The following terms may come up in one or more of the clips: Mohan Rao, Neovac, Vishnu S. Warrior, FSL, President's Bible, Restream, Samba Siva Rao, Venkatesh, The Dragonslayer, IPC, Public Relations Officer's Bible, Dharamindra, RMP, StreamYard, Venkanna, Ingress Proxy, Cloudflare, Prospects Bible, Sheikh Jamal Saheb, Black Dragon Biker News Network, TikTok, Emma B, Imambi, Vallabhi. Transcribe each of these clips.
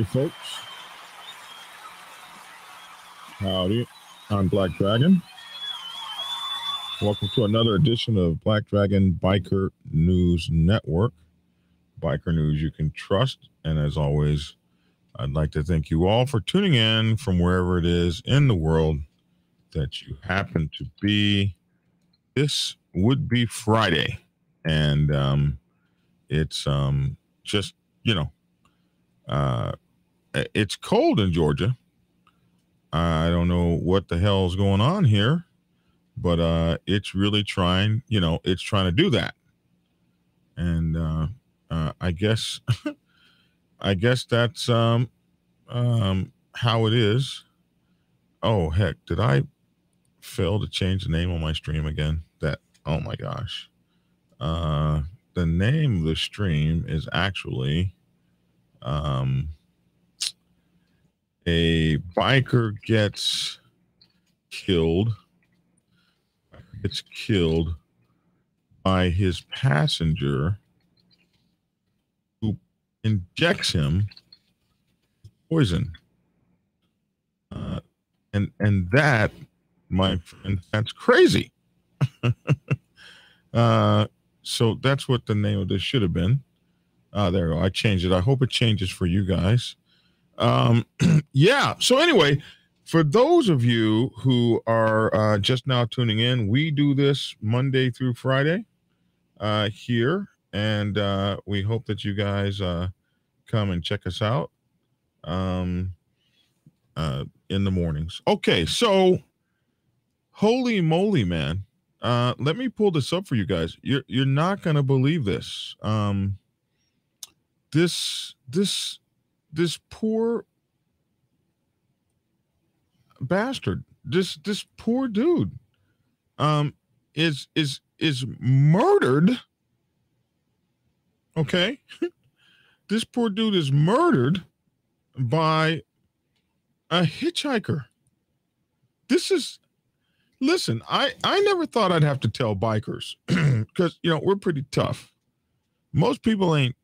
Hey folks, howdy, I'm Black Dragon. Welcome to another edition of Black Dragon Biker News Network. Biker news you can trust, and as always, I'd like to thank you all for tuning in from wherever it is in the world that you happen to be. This would be Friday, and it's just, you know, it's cold in Georgia. I don't know what the hell's going on here, but it's really trying, you know, it's trying to do that. And I guess, that's how it is. Oh, heck, did I fail to change the name on my stream again? Oh my gosh. The name of the stream is actually... a biker gets killed. Gets killed by his passenger, who injects him with poison. And that, my friend, that's crazy. So that's what the name of this should have been. There we go. I changed it. I hope it changes for you guys. Yeah. So anyway, for those of you who are just now tuning in, we do this Monday through Friday here, and we hope that you guys come and check us out in the mornings. Okay. So holy moly, man. Let me pull this up for you guys. You're not going to believe this. This poor bastard, this poor dude, is murdered. Okay. This poor dude is murdered by a hitchhiker. This is, listen, I never thought I'd have to tell bikers because, you know, we're pretty tough. Most people ain't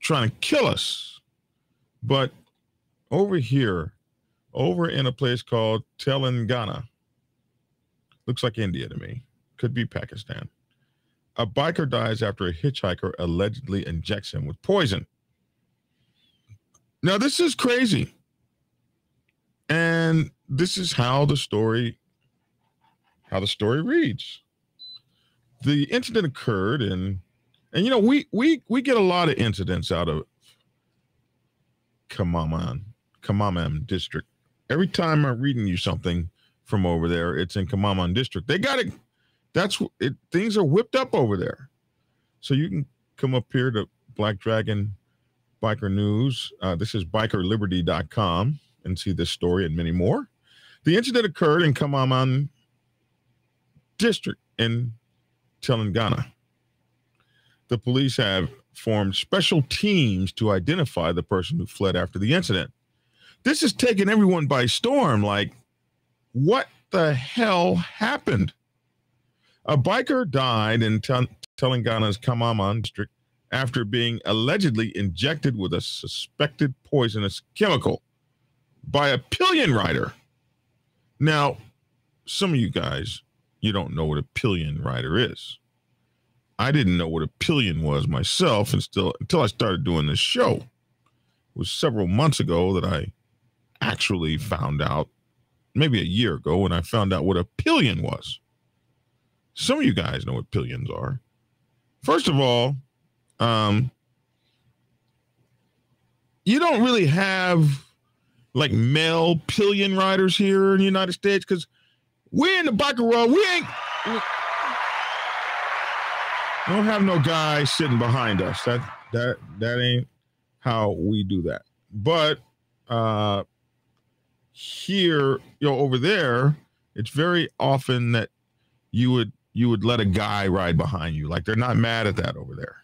trying to kill us, but over here, over in a place called Telangana, looks like India to me, could be Pakistan, a biker dies after a hitchhiker allegedly injects him with poison. Now, this is crazy, and this is how the story reads. The incident occurred in... And, you know, we get a lot of incidents out of Kamaman district. Every time I'm reading you something from over there, it's in Kamaman district. They got it. That's it. Things are whipped up over there. So you can come up here to Black Dragon Biker News. This is bikerliberty.com and see this story and many more. The incident occurred in Kamaman district in Telangana. The police have formed special teams to identify the person who fled after the incident. This has taken everyone by storm. Like, what the hell happened? A biker died in Telangana's Kamaman district after being allegedly injected with a suspected poisonous chemical by a pillion rider. Now, some of you guys, you don't know what a pillion rider is. I didn't know what a pillion was myself until I started doing this show. It was several months ago that I actually found out, maybe a year ago, when I found out what a pillion was. Some of you guys know what pillions are. First of all, you don't really have like male pillion riders here in the United States because we're in the biker world. We don't have no guy sitting behind us. That ain't how we do that. But here, you know, over there, it's very often that you would let a guy ride behind you. Like, they're not mad at that over there.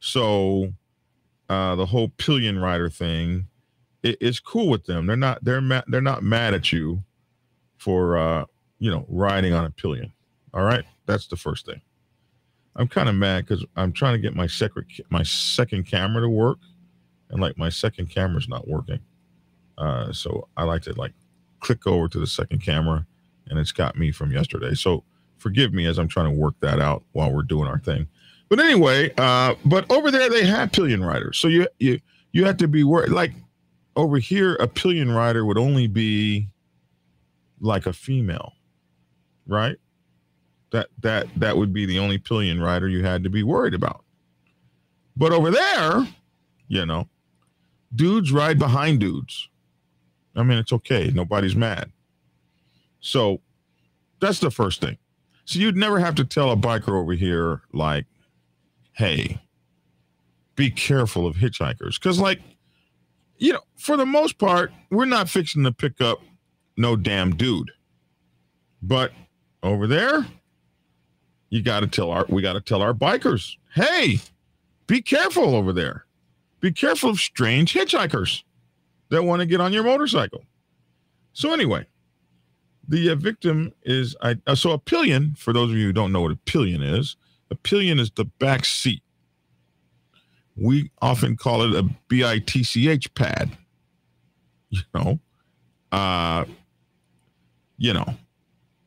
So the whole pillion rider thing, it's cool with them. They're not mad at you for you know, riding on a pillion. All right, that's the first thing. I'm kind of mad because I'm trying to get my second camera to work, and like my second camera's not working. So I like to like click over to the second camera, and it's got me from yesterday. So forgive me as I'm trying to work that out while we're doing our thing. But anyway, but over there they had pillion riders. So you had to be worried. Like over here, a pillion rider would only be like a female, right? That would be the only pillion rider you had to be worried about. But over there, you know, dudes ride behind dudes. I mean, it's okay. Nobody's mad. So that's the first thing. So you'd never have to tell a biker over here, like, hey, be careful of hitchhikers. Because, like, you know, for the most part, we're not fixing to pick up no damn dude. But over there, we got to tell our bikers, hey, be careful over there. Be careful of strange hitchhikers that want to get on your motorcycle. So anyway, the victim is, so a pillion, for those of you who don't know what a pillion is the back seat. We often call it a bitch pad, you know,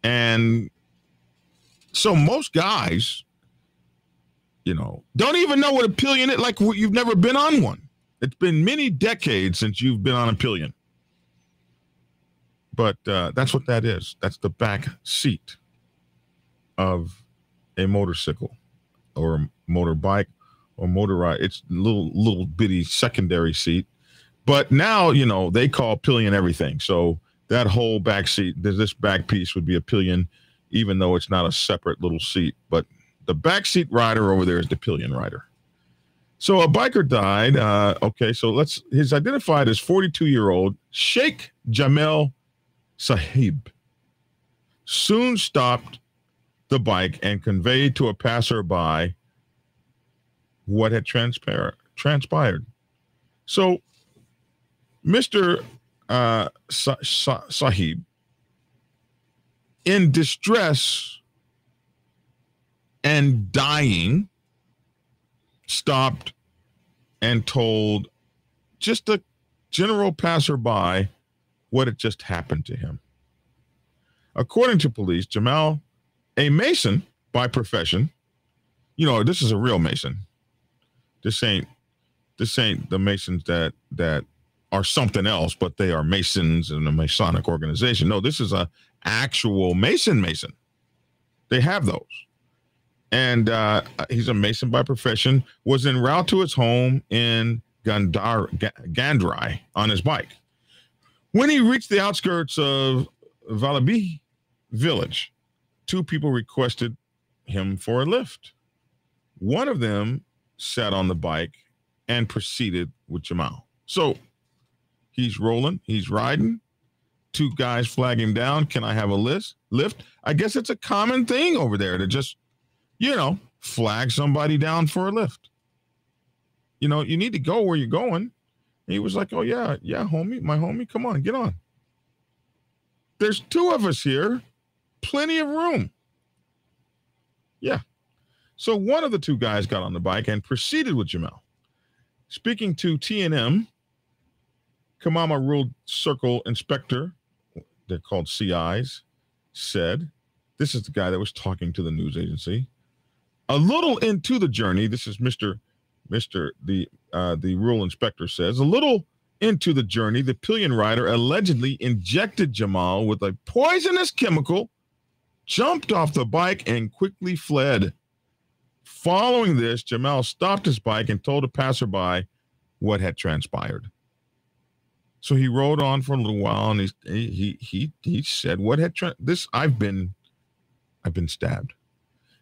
and so most guys, you know, don't even know what a pillion is. Like you've never been on one. It's been many decades since you've been on a pillion. But that's what that is. That's the back seat of a motorcycle or a motorbike or motorized. It's a little bitty secondary seat. But now, you know, they call pillion everything. So that whole back seat, this back piece would be a pillion, even though it's not a separate little seat. But the back seat rider over there is the pillion rider. So a biker died. Okay, so he's identified as 42-year-old Sheikh Jamal Saheb soon stopped the bike and conveyed to a passerby what had transpired. So Mr. Saheb, in distress and dying, stopped and told just a general passerby what had just happened to him. According to police, Jamal, a Mason by profession, you know, this is a real Mason. This ain't the Masons that are something else, but they are Masons in a Masonic organization. No, this is a actual Mason. They have those. And he's a Mason by profession, was en route to his home in Gundrai on his bike. When he reached the outskirts of Vallabhi village, two people requested him for a lift. One of them sat on the bike and proceeded with Jamal. So he's rolling, he's riding. Two guys flag him down. Can I have a lift? I guess it's a common thing over there to just, you know, flag somebody down for a lift. You know, you need to go where you're going. He was like, oh, yeah, homie, my homie, come on, get on. There's two of us here, plenty of room. Yeah. So one of the two guys got on the bike and proceeded with Jamal. Speaking to TNM, Kamaman Rural Circle Inspector, they're called CIs, said, this is the guy that was talking to the news agency. A little into the journey, this is the rural inspector says, a little into the journey, the pillion rider allegedly injected Jamal with a poisonous chemical, jumped off the bike, and quickly fled. Following this, Jamal stopped his bike and told a passerby what had transpired. So he rode on for a little while, and he said, "What had this? I've been stabbed."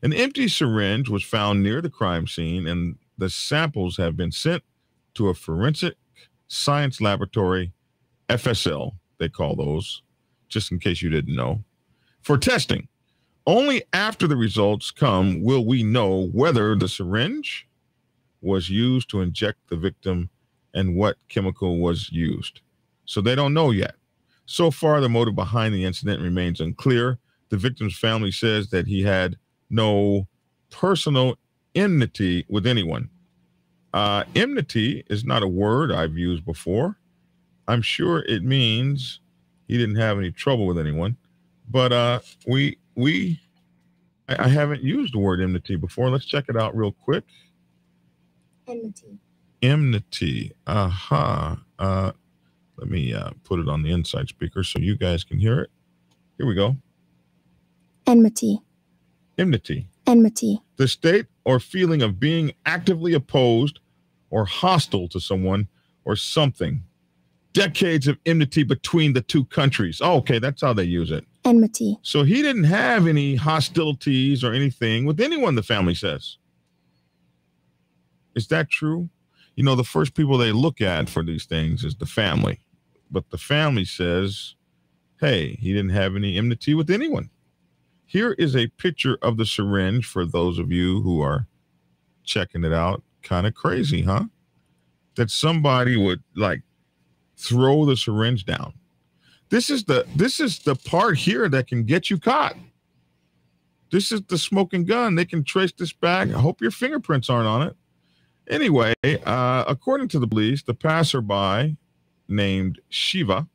An empty syringe was found near the crime scene, and the samples have been sent to a forensic science laboratory, FSL, they call those, just in case you didn't know, for testing. Only after the results come will we know whether the syringe was used to inject the victim and what chemical was used. So they don't know yet. So far, the motive behind the incident remains unclear. The victim's family says that he had no personal enmity with anyone. Enmity is not a word I've used before. I'm sure it means he didn't have any trouble with anyone, but I haven't used the word enmity before. Let's check it out real quick. Enmity. Enmity. Aha. Let me put it on the inside speaker so you guys can hear it. Here we go. Enmity. Enmity. Enmity. The state or feeling of being actively opposed or hostile to someone or something. Decades of enmity between the two countries. Oh, okay, that's how they use it. Enmity. So he didn't have any hostilities or anything with anyone, the family says. Is that true? You know, the first people they look at for these things is the family. But the family says, hey, he didn't have any enmity with anyone. Here is a picture of the syringe for those of you who are checking it out. Kind of crazy, huh? That somebody would, like, throw the syringe down. This is the part here that can get you caught. This is the smoking gun. They can trace this back. I hope your fingerprints aren't on it. Anyway, according to the police, the passerby named Shiva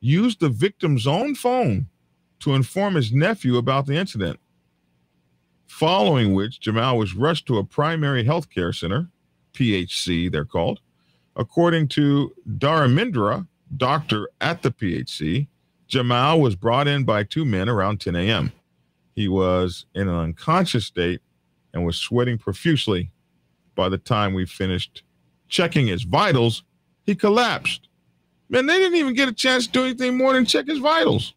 used the victim's own phone to inform his nephew about the incident, following which Jamal was rushed to a primary health care center, PHC they're called. According to Dharamindra, doctor at the PHC, Jamal was brought in by two men around 10 a.m. He was in an unconscious state and was sweating profusely. By the time we finished checking his vitals, he collapsed. Man, they didn't even get a chance to do anything more than check his vitals.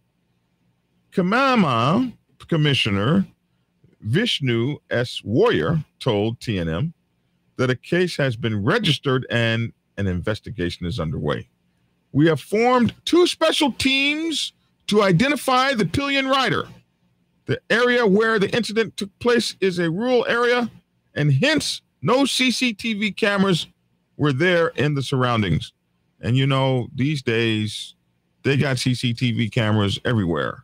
Kamaman Commissioner Vishnu S. Warrior told TNM that a case has been registered and an investigation is underway. We have formed two special teams to identify the pillion rider. The area where the incident took place is a rural area, and hence no CCTV cameras were there in the surroundings. And, you know, these days they got CCTV cameras everywhere.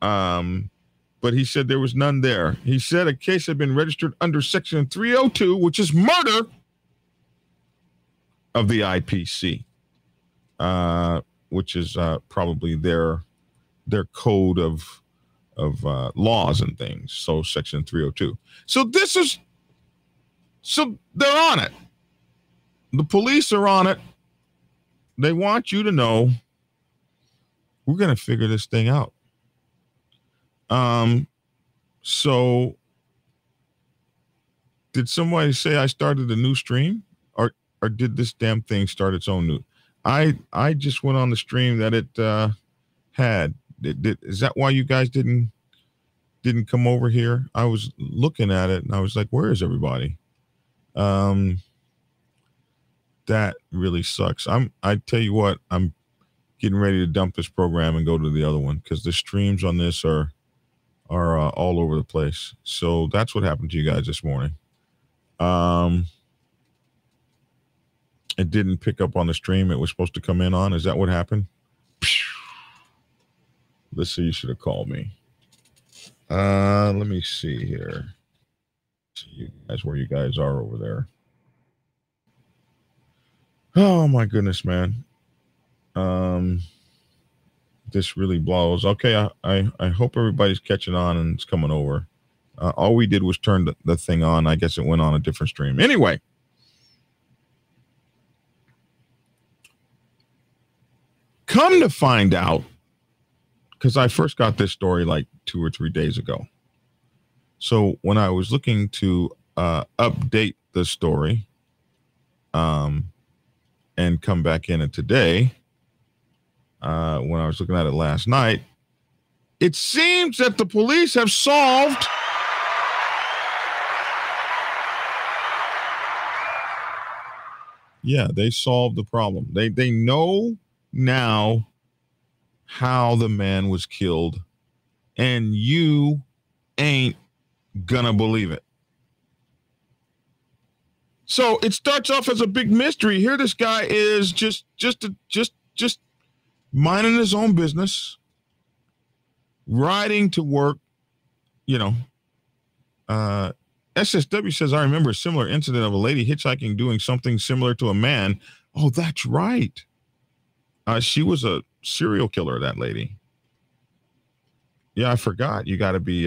But he said there was none there. He said a case had been registered under Section 302, which is murder of the IPC. Which is probably their code of laws and things. So Section 302. So they're on it. The police are on it. They want you to know we're going to figure this thing out. So did somebody say I started a new stream, or did this damn thing start its own new? I just went on the stream that it had. Is that why you guys didn't come over here? I was looking at it and I was like, where is everybody? That really sucks. I tell you what, I'm getting ready to dump this program and go to the other one, because the streams on this are all over the place. So that's what happened to you guys this morning. It didn't pick up on the stream it was supposed to come in on. Is that what happened? Let's see. You should have called me. Let me see here. See you guys, where you guys are over there. Oh my goodness, man. This really blows. Okay, I hope everybody's catching on and it's coming over. All we did was turn the thing on. I guess it went on a different stream. Anyway. Come to find out, because I first got this story like 2 or 3 days ago. So when I was looking to update the story and come back in it today, when I was looking at it last night, it seems that the police have solved they solved the problem. They know now how the man was killed, and you ain't gonna believe it. So it starts off as a big mystery. Here this guy is just minding his own business, riding to work, SSW says, I remember a similar incident of a lady hitchhiking doing something similar to a man. Oh, that's right. She was a serial killer, that lady. Yeah, I forgot. You got to be,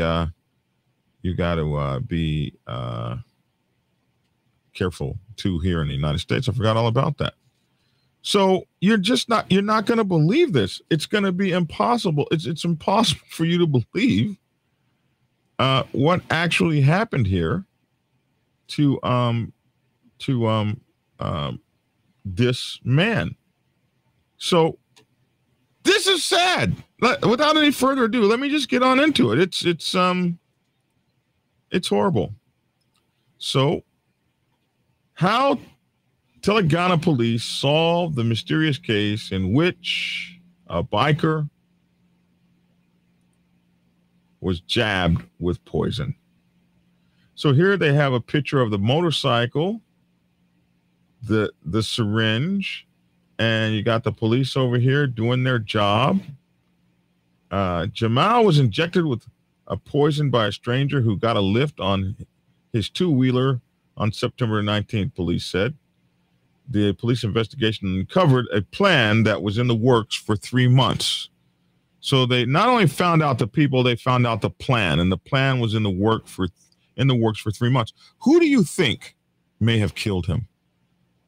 careful too here in the United States. I forgot all about that. So you're not going to believe this. It's going to be impossible. It's impossible for you to believe what actually happened here to this man. So this is sad. Without any further ado, let me just get on into it. It's horrible. So how Telangana police solved the mysterious case in which a biker was jabbed with poison. So here they have a picture of the motorcycle, the syringe, and you got the police over here doing their job. Jamal was injected with a poison by a stranger who got a lift on his two-wheeler on September 19th, police said. The police investigation uncovered a plan that was in the works for 3 months. So they not only found out the people, they found out the plan, and the plan was in the works for 3 months. Who do you think may have killed him?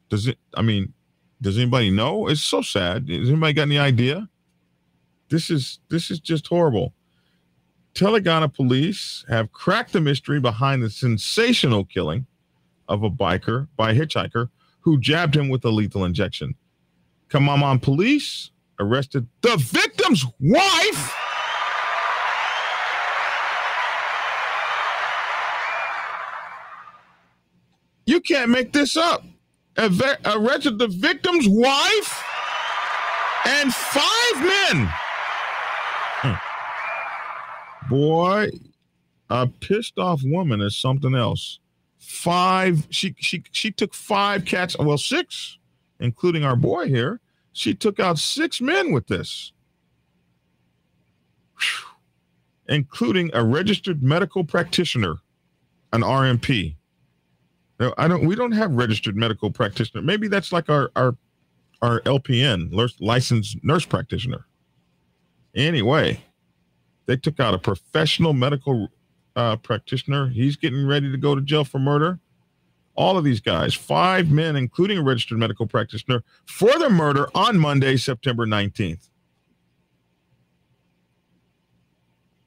Does anybody know? It's so sad. Has anybody got any idea? This is just horrible. Telangana police have cracked the mystery behind the sensational killing of a biker by a hitchhiker who jabbed him with a lethal injection. Kamaman police arrested the victim's wife . You can't make this up. Arrested the victim's wife and 5 men. Boy, a pissed off woman is something else. 5 she took 5 cats, well 6, including our boy here. She took out 6 men with this, including a registered medical practitioner, an RMP. Now, we don't have registered medical practitioner. Maybe that's like our LPN, licensed nurse practitioner. Anyway, they took out a professional medical practitioner. He's getting ready to go to jail for murder. All of these guys, 5 men, including a registered medical practitioner, for the murder on Monday, September 19th.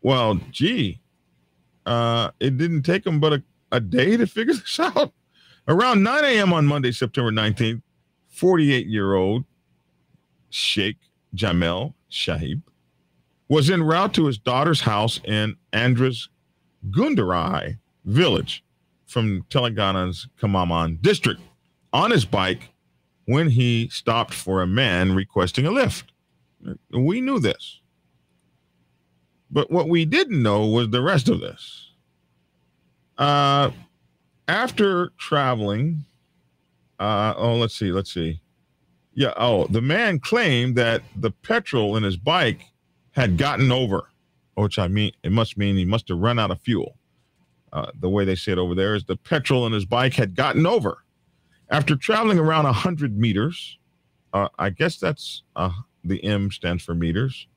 Well, gee, it didn't take them but a day to figure this out. Around 9 a.m. on Monday, September 19th, 48-year-old Sheikh Jamal Saheb was en route to his daughter's house in Andraha's Gundrai village from Telangana's Kamaman district on his bike when he stopped for a man requesting a lift. We knew this. But what we didn't know was the rest of this. After traveling, let's see. Yeah, the man claimed that the petrol in his bike had gotten over, which it must mean he must have run out of fuel. The way they say it over there is the petrol in his bike had gotten over. After traveling around 100 meters, I guess that's the M stands for meters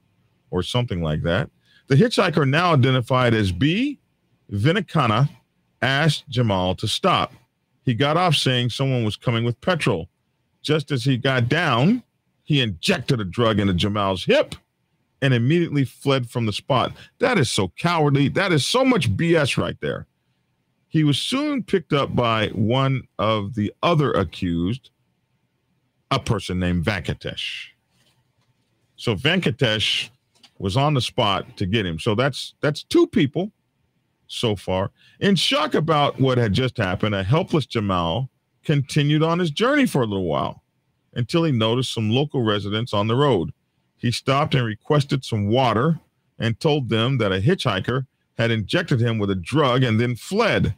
or something like that. The hitchhiker, now identified as B, Venkanna, asked Jamal to stop. He got off saying someone was coming with petrol. Just as he got down, he injected a drug into Jamal's hip and immediately fled from the spot. That is so cowardly. That is so much BS right there. He was soon picked up by one of the other accused, a person named Venkatesh. So Venkatesh was on the spot to get him. So that's 2 people so far. In shock about what had just happened, a helpless Jamal continued on his journey for a little while until he noticed some local residents on the road. He stopped and requested some water and told them that a hitchhiker had injected him with a drug and then fled.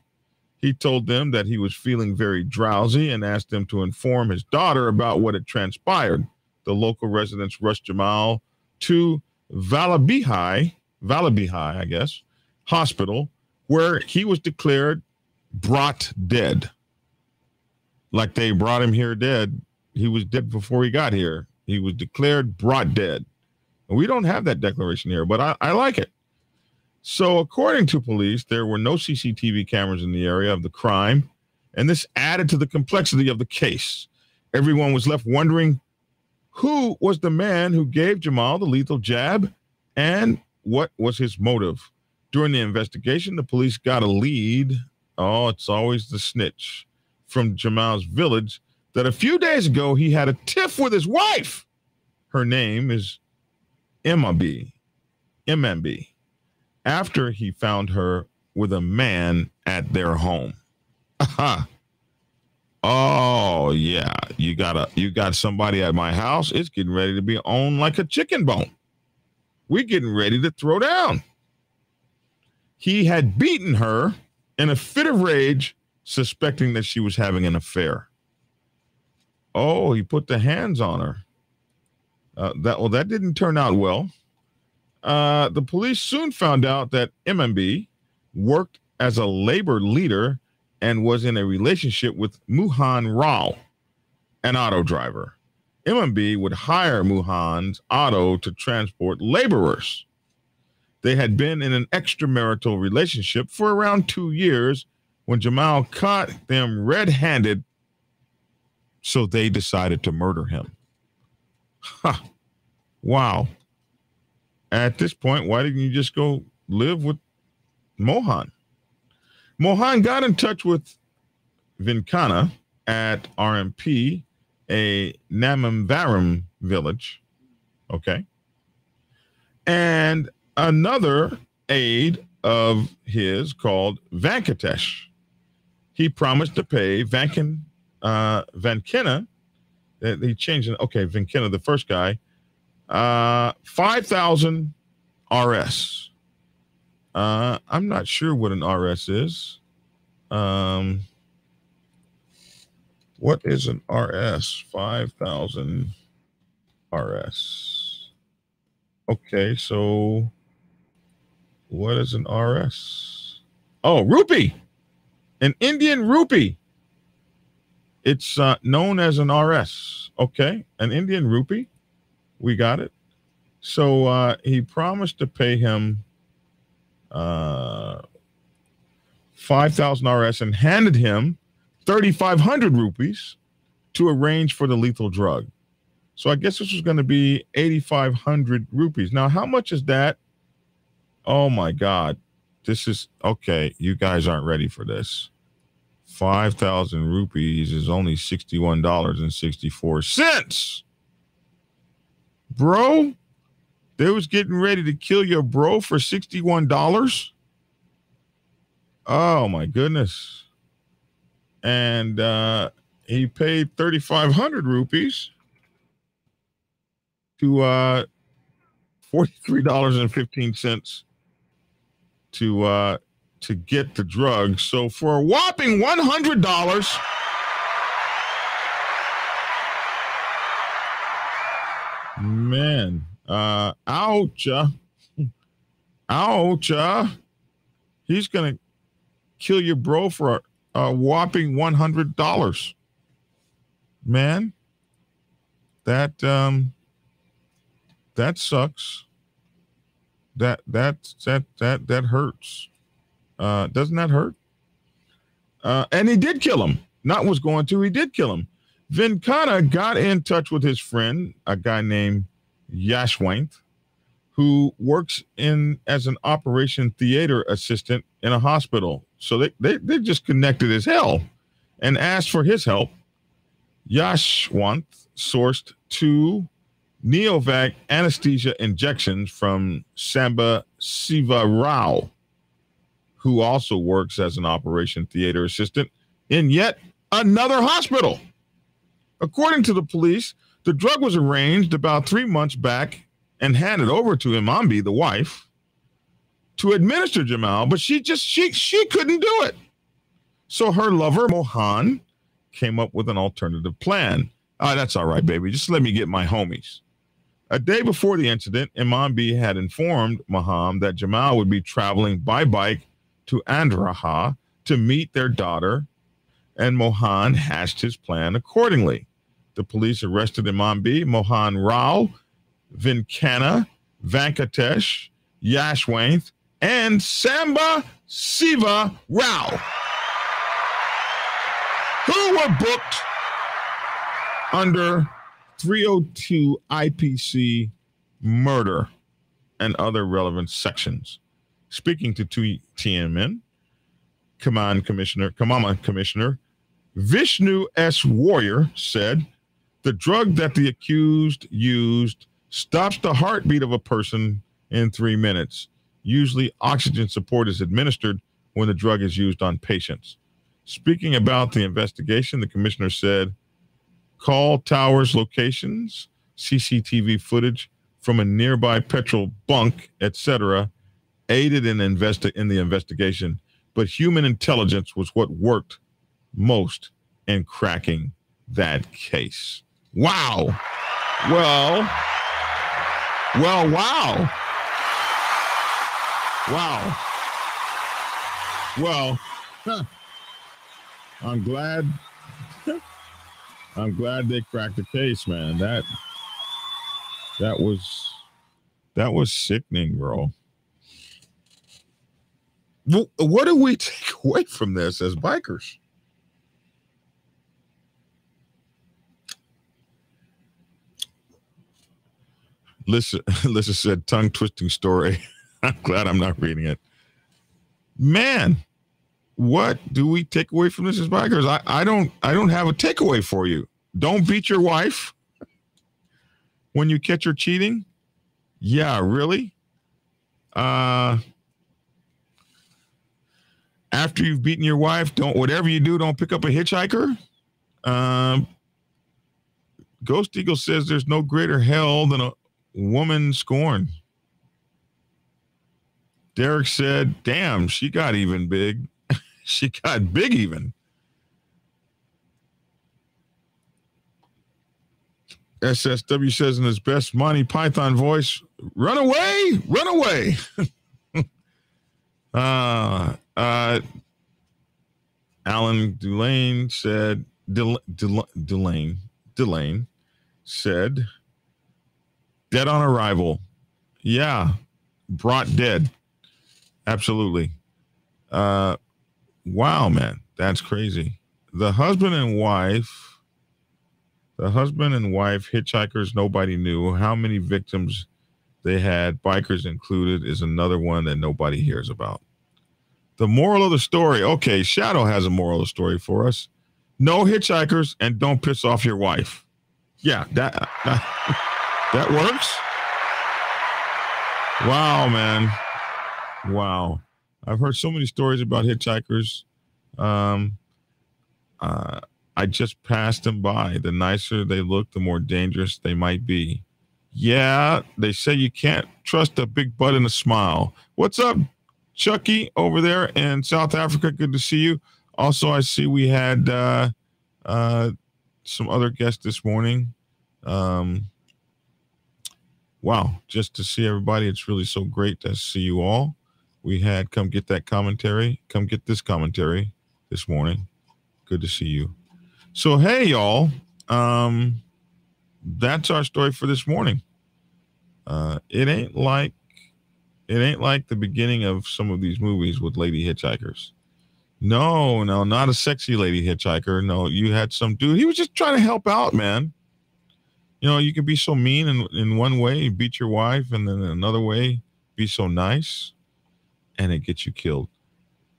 He told them that he was feeling very drowsy and asked them to inform his daughter about what had transpired. The local residents rushed Jamal to Vallabhi Hospital, where he was declared brought dead. Like they brought him here dead. He was dead before he got here. He was declared brought dead. And we don't have that declaration here, but I like it. So according to police, there were no CCTV cameras in the area of the crime. And this added to the complexity of the case. Everyone was left wondering who was the man who gave Jamal the lethal jab and what was his motive. During the investigation, the police got a lead. Oh, it's always the snitch from Jamal's village that a few days ago, he had a tiff with his wife. Her name is Emma B. Imambi. After he found her with a man at their home. Aha. Oh yeah. You got somebody at my house. It's getting ready to be on like a chicken bone. We're getting ready to throw down. He had beaten her in a fit of rage, suspecting that she was having an affair. Oh, he put the hands on her. That didn't turn out well. The police soon found out that Imambi worked as a labor leader and was in a relationship with Mohan Rao, an auto driver. Imambi would hire Mohan's auto to transport laborers. They had been in an extramarital relationship for around 2 years when Jamal caught them red-handed, so they decided to murder him. Ha! Wow. At this point, why didn't you just go live with Mohan? Mohan got in touch with Venkanna at RMP, a Namambaram village, okay? And another aide of his called Venkatesh. He promised to pay Venkanna. He changed it. Okay, Venkanna, the first guy. 5,000 RS. I'm not sure what an RS is. What is an RS? 5,000 RS. Okay, so what is an RS? Oh, rupee. An Indian rupee. It's known as an RS. Okay, an Indian rupee. We got it. So he promised to pay him 5,000 RS and handed him 3,500 rupees to arrange for the lethal drug. So I guess this was going to be 8,500 rupees. Now, how much is that? Oh, my God. This is okay. You guys aren't ready for this. 5,000 rupees is only $61.64. Bro, they was getting ready to kill your bro for $61. Oh, my goodness. And he paid 3,500 rupees to $43.15 to get the drugs. So for a whopping $100... Man, oucha, he's going to kill your bro for a whopping $100. Man, that sucks. That hurts. Doesn't that hurt? And he did kill him. Not was going to, he did kill him. Venkanna got in touch with his friend, a guy named Yashwant, who works as an operation theater assistant in a hospital. So they just connected as hell and asked for his help. Yashwant sourced 2 Neovac anesthesia injections from Samba Siva Rao, who also works as an operation theater assistant in yet another hospital. According to the police, the drug was arranged about 3 months back and handed over to Imambi, the wife, to administer Jamal, but she couldn't do it. So her lover, Mohan, came up with an alternative plan. Oh, that's all right, baby. Just let me get my homies. A day before the incident, Imambi had informed Mohan that Jamal would be traveling by bike to Andraha to meet their daughter, and Mohan hashed his plan accordingly. The police arrested Imambi, Mohan Rao, Venkanna, Venkatesh, Yashwant, and Samba Siva Rao, who were booked under 302 IPC murder and other relevant sections. Speaking to two TMN, Kamaman Commissioner Vishnu S. Warrior said, the drug that the accused used stops the heartbeat of a person in 3 minutes. Usually oxygen support is administered when the drug is used on patients. Speaking about the investigation, the commissioner said, call towers locations, CCTV footage from a nearby petrol bunk, etc., aided in the investigation, but human intelligence was what worked most in cracking that case. Wow. Well, wow. Wow. Well, I'm glad they cracked the case, man. That was sickening, bro. What do we take away from this as bikers? Lissa said, tongue-twisting story. I'm glad I'm not reading it. Man, what do we take away from this as bikers? I don't have a takeaway for you. Don't beat your wife when you catch her cheating. Yeah, really? After you've beaten your wife, whatever you do, don't pick up a hitchhiker. Ghost Eagle says there's no greater hell than a woman scorned. Derek said, damn, she got even big. She got big even. SSW says in his best Monty Python voice, run away, run away. Alan Dulane said, Dulane said, dead on arrival. Yeah. Brought dead. Absolutely. Wow, man. That's crazy. The husband and wife, hitchhikers, nobody knew. How many victims they had, bikers included, is another one that nobody hears about. The moral of the story. Okay, Shadow has a moral of the story for us. No hitchhikers and don't piss off your wife. Yeah, that works. Wow, man. Wow. I've heard so many stories about hitchhikers. I just passed them by. The nicer they look, the more dangerous they might be. Yeah, they say you can't trust a big butt and a smile. What's up, Chucky, over there in South Africa? Good to see you. Also, I see we had some other guests this morning. Wow, just to see everybody. It's really so great to see you all. We had come get this commentary this morning. Good to see you. So, hey, y'all, that's our story for this morning. It ain't like the beginning of some of these movies with lady hitchhikers. No, not a sexy lady hitchhiker. No, you had some dude. He was just trying to help out, man. You know, you can be so mean in one way, beat your wife, and then in another way, be so nice, and it gets you killed.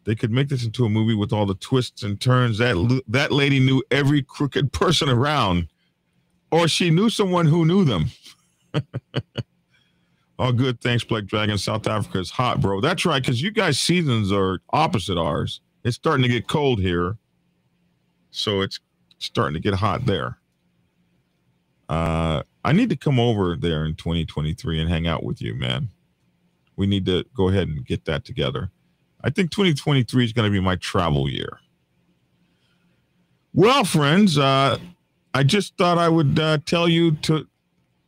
They could make this into a movie with all the twists and turns. That lady knew every crooked person around, or she knew someone who knew them. All good. Thanks, Black Dragon. South Africa is hot, bro. That's right, because you guys' seasons are opposite ours. It's starting to get cold here, so it's starting to get hot there. I need to come over there in 2023 and hang out with you, man. We need to go ahead and get that together. I think 2023 is going to be my travel year. Well, friends, I just thought I would tell you to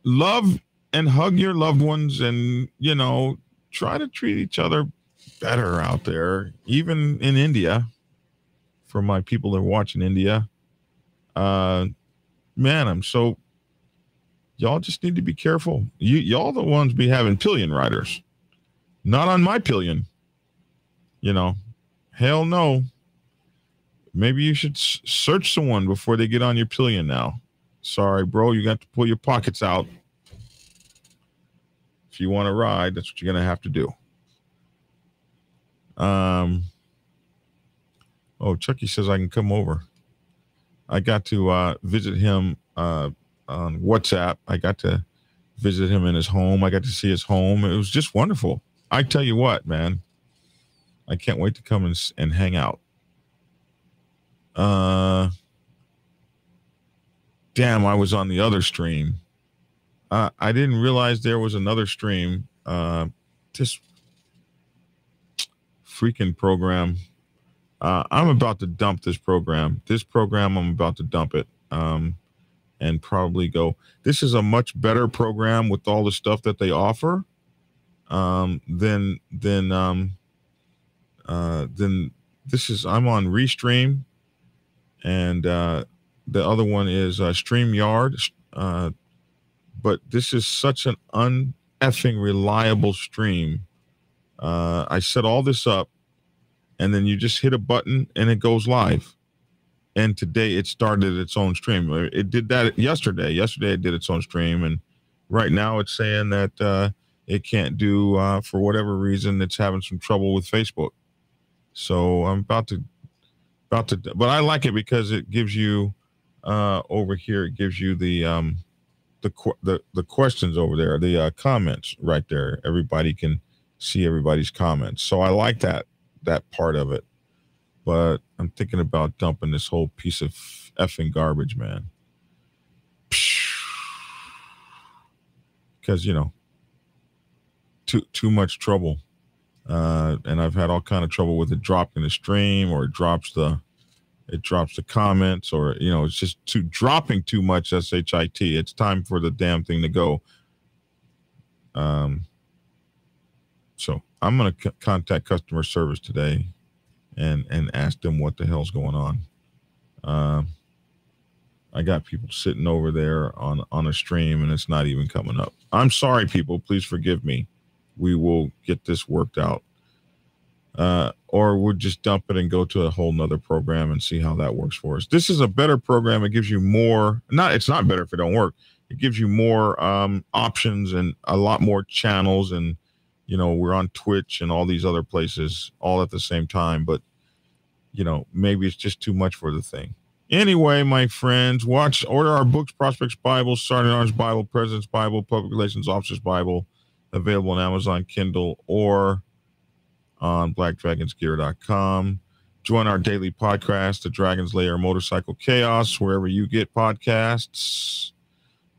love and hug your loved ones and, you know, try to treat each other better out there, even in India. for my people that watch in India. Man, I'm so, y'all just need to be careful. Y'all the ones be having pillion riders. Not on my pillion. You know, hell no. Maybe you should search someone before they get on your pillion now. Sorry, bro, you got to pull your pockets out. If you want to ride, that's what you're going to have to do. Oh, Chucky says I can come over. I got to visit him on WhatsApp. I got to visit him in his home. I got to see his home. It was just wonderful. I tell you what, man, I can't wait to come and hang out. Damn, I was on the other stream. I didn't realize there was another stream. This freaking program. I'm about to dump this program. I'm about to dump it and probably go. This is a much better program with all the stuff that they offer than this is. I'm on Restream, and the other one is StreamYard. But this is such an un-effing reliable stream. I set all this up, and then you just hit a button, and it goes live. And today it started its own stream. It did that yesterday. Yesterday it did its own stream, and right now it's saying that it can't do, for whatever reason, it's having some trouble with Facebook. So I'm about to, but I like it because it gives you, over here, it gives you the questions over there, the comments right there. Everybody can see everybody's comments. So I like that part of it. But I'm thinking about dumping this whole piece of effing garbage, man. Because, you know, too much trouble. And I've had all kind of trouble with it dropping the stream, or it drops the comments, or, you know, it's just dropping too much shit. It's time for the damn thing to go. So I'm going to contact customer service today and ask them what the hell's going on. I got people sitting over there on a stream, and it's not even coming up. I'm sorry, people, please forgive me. We will get this worked out. Or we'll just dump it and go to a whole nother program and see how that works for us. This is a better program. It gives you more, it's not better if it don't work. It gives you more options and a lot more channels, and, you know, we're on Twitch and all these other places all at the same time, but, you know, maybe it's just too much for the thing. Anyway, my friends, order our books, Prospects Bible, Sergeant Arms Bible, President's Bible, Public Relations Officer's Bible, available on Amazon, Kindle, or on blackdragonsgear.com. Join our daily podcast, The Dragonslayer, Motorcycle Chaos, wherever you get podcasts.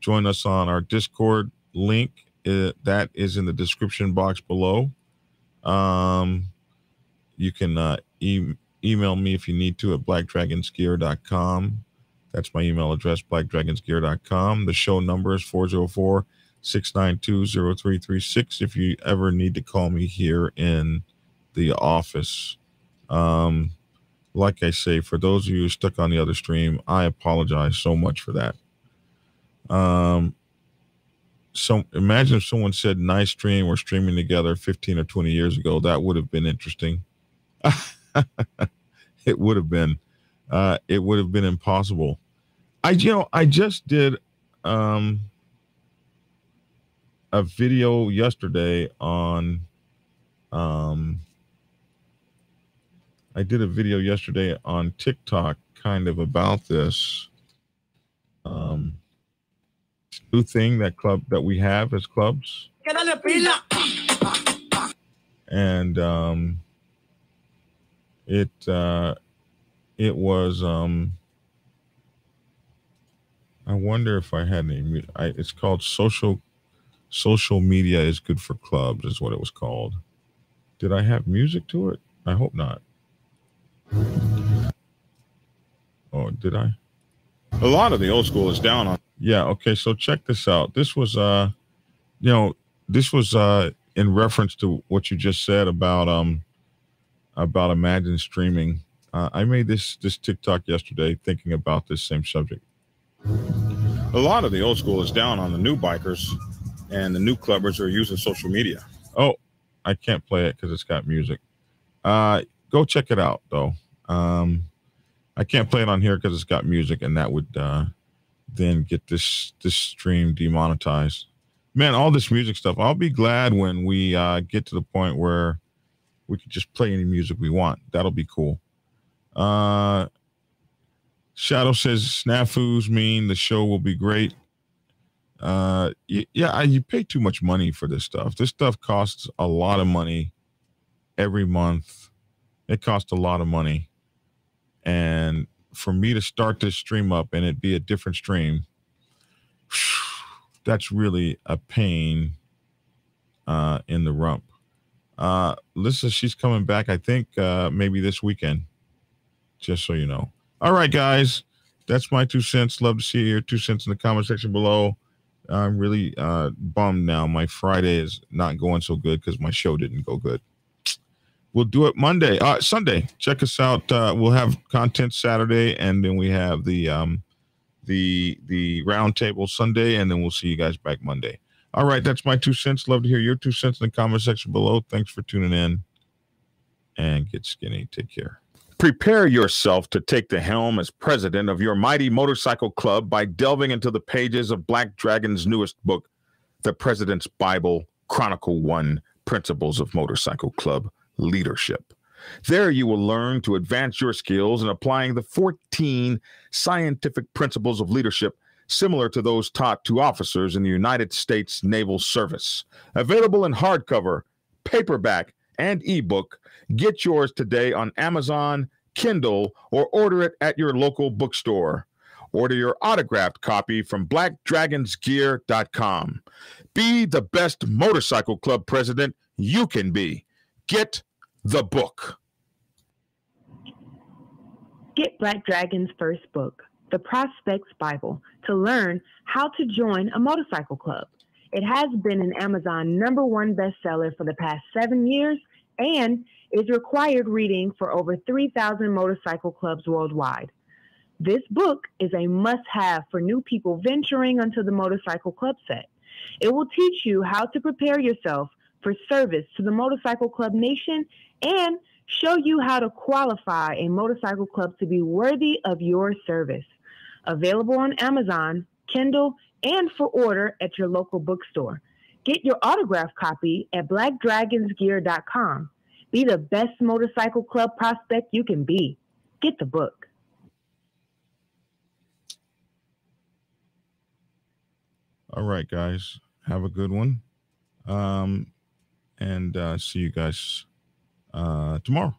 Join us on our Discord link. That is in the description box below. You can email me if you need to at blackdragonsgear.com. That's my email address, blackdragonsgear.com. The show number is 404-692-0336 if you ever need to call me here in the office. Like I say, for those of you stuck on the other stream, I apologize so much for that. So imagine if someone said, nice stream, we're streaming together 15 or 20 years ago. That would have been interesting. It would have been. It would have been impossible. I just did a video yesterday on I did a video yesterday on TikTok kind of about this new thing that we have as clubs. And it was I wonder if I had any. It's called Social Media is Good for Clubs is what it was called. Did I have music to it? I hope not. Oh, did I? A lot of the old school is down on. Yeah. Okay. So check this out. This was, in reference to what you just said about imagine streaming. I made this TikTok yesterday thinking about this same subject. A lot of the old school is down on the new bikers, and the new clubbers are using social media. Oh, I can't play it because it's got music. Go check it out, though. I can't play it on here because it's got music, and that would then get this stream demonetized. Man, all this music stuff. I'll be glad when we get to the point where we can just play any music we want. That'll be cool. Shadow says snafus mean the show will be great. Yeah, you pay too much money for this stuff. This stuff costs a lot of money every month. It costs a lot of money. And for me to start this stream up and it be a different stream, that's really a pain in the rump. Lisa, she's coming back, I think, maybe this weekend, just so you know. All right, guys, that's my 2 cents. Love to see your 2 cents in the comment section below. I'm really bummed now. My Friday is not going so good because my show didn't go good. We'll do it Monday, Sunday. Check us out. We'll have content Saturday, and then we have the roundtable Sunday, and then we'll see you guys back Monday. All right, that's my 2 cents. Love to hear your 2 cents in the comment section below. Thanks for tuning in, and get skinny. Take care. Prepare yourself to take the helm as president of your mighty motorcycle club by delving into the pages of Black Dragon's newest book, The President's Bible, Chronicle 1, Principles of Motorcycle Club Leadership. There you will learn to advance your skills in applying the 14 scientific principles of leadership similar to those taught to officers in the United States Naval Service. Available in hardcover, paperback, and ebook. Get yours today on Amazon, Kindle, or order it at your local bookstore. Order your autographed copy from blackdragonsgear.com. Be the best motorcycle club president you can be. Get the book. Get Black Dragon's first book, The Prospects Bible, to learn how to join a motorcycle club. It has been an Amazon #1 bestseller for the past 7 years and is required reading for over 3,000 motorcycle clubs worldwide. This book is a must-have for new people venturing onto the motorcycle club set. It will teach you how to prepare yourself for service to the motorcycle club nation and show you how to qualify a motorcycle club to be worthy of your service. Available on Amazon, Kindle, and for order at your local bookstore. Get your autographed copy at blackdragonsgear.com. Be the best motorcycle club prospect you can be. Get the book. All right, guys. Have a good one. And see you guys tomorrow.